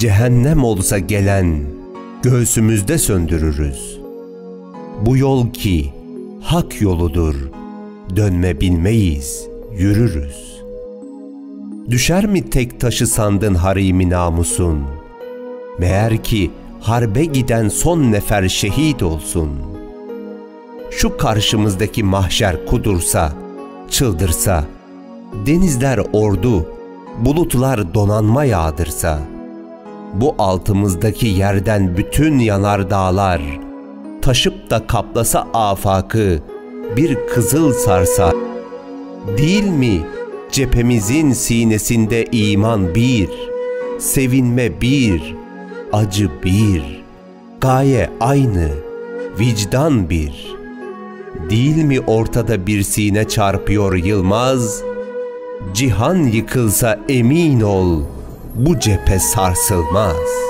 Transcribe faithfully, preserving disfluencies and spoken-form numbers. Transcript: cehennem olsa gelen, göğsümüzde söndürürüz. Bu yol ki hak yoludur, dönme bilmeyiz, yürürüz. Düşer mi tek taşı sandın harimi namusun? Meğer ki harbe giden son nefer şehit olsun. Şu karşımızdaki mahşer kudursa, çıldırsa, denizler ordu, bulutlar donanma yağdırsa, bu altımızdaki yerden bütün yanardağlar taşıp da kaplasa afakı, bir kızıl sarsa, değil mi cephemizin sinesinde iman bir, sevinme bir, acı bir, gaye aynı, vicdan bir. Değil mi ortada bir sine çarpıyor Yılmaz? Cihan yıkılsa emin ol, bu cephe sarsılmaz.